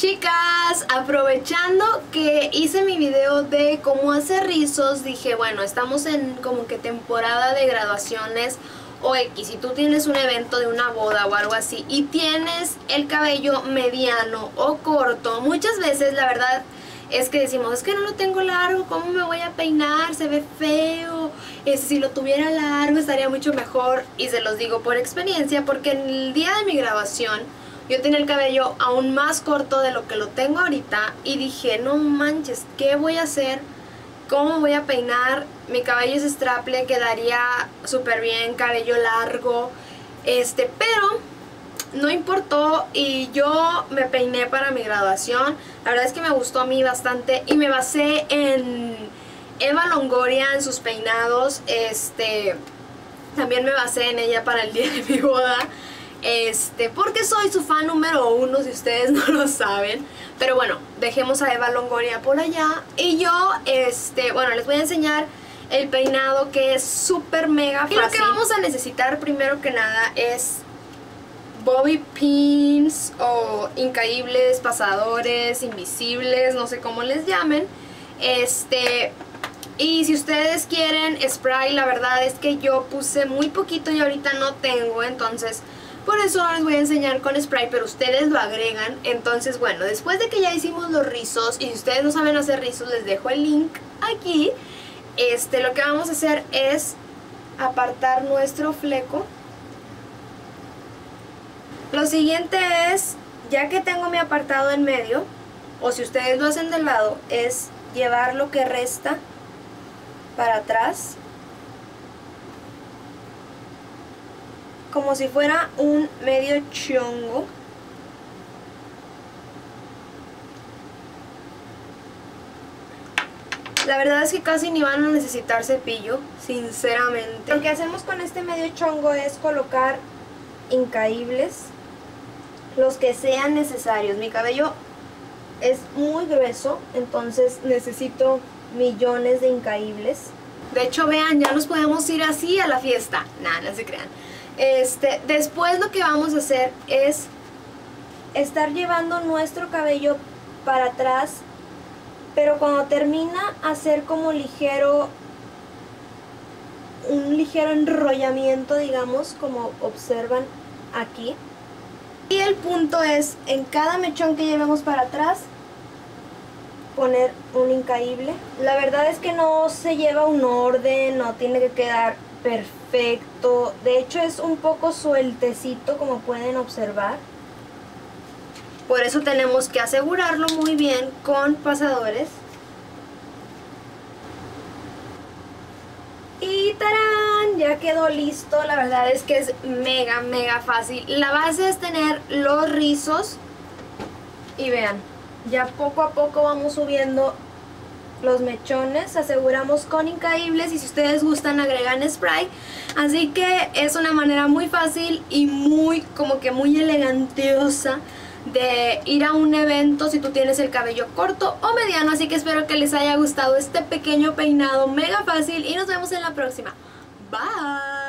Chicas, aprovechando que hice mi video de cómo hacer rizos, dije, bueno, estamos en como que temporada de graduaciones o X. Si tú tienes un evento de una boda o algo así y tienes el cabello mediano o corto, muchas veces la verdad es que decimos, es que no lo tengo largo, ¿cómo me voy a peinar? Se ve feo, si lo tuviera largo estaría mucho mejor. Y se los digo por experiencia, porque en el día de mi graduación yo tenía el cabello aún más corto de lo que lo tengo ahorita y dije, no manches, ¿qué voy a hacer? ¿Cómo voy a peinar? Mi cabello es straple, quedaría súper bien, cabello largo, pero no importó y yo me peiné para mi graduación. La verdad es que me gustó a mí bastante y me basé en Eva Longoria, en sus peinados. También me basé en ella para el día de mi boda. Porque soy su fan número uno, si ustedes no lo saben. Pero bueno, dejemos a Eva Longoria por allá. Y yo, bueno, les voy a enseñar el peinado, que es súper mega fácil. Y lo que vamos a necesitar primero que nada es bobby pins o incaíbles, pasadores, invisibles, no sé cómo les llamen. Y si ustedes quieren spray, la verdad es que yo puse muy poquito y ahorita no tengo, entonces por eso les voy a enseñar con spray, pero ustedes lo agregan. Entonces, bueno, después de que ya hicimos los rizos, y si ustedes no saben hacer rizos, les dejo el link aquí. Lo que vamos a hacer es apartar nuestro fleco. Lo siguiente es, ya que tengo mi apartado en medio, o si ustedes lo hacen de lado, es llevar lo que resta para atrás, como si fuera un medio chongo. La verdad es que casi ni van a necesitar cepillo, sinceramente. Lo que hacemos con este medio chongo es colocar incaíbles, los que sean necesarios. Mi cabello es muy grueso, entonces necesito millones de incaíbles. De hecho, vean, ya nos podemos ir así a la fiesta. Nada, no se crean. Después lo que vamos a hacer es estar llevando nuestro cabello para atrás, pero cuando termina hacer como un ligero enrollamiento, digamos, como observan aquí. Y el punto es, en cada mechón que llevemos para atrás, poner un incaíble. La verdad es que no se lleva un orden, no tiene que quedar perfecto, de hecho es un poco sueltecito, como pueden observar. Por eso tenemos que asegurarlo muy bien con pasadores. Y ¡tarán! Ya quedó listo. La verdad es que es mega, mega fácil. La base es tener los rizos. Y vean, ya poco a poco vamos subiendo los mechones, aseguramos con incaíbles y si ustedes gustan agregan spray. Así que es una manera muy fácil y muy como que muy elegantiosa de ir a un evento si tú tienes el cabello corto o mediano. Así que espero que les haya gustado este pequeño peinado mega fácil y nos vemos en la próxima. Bye.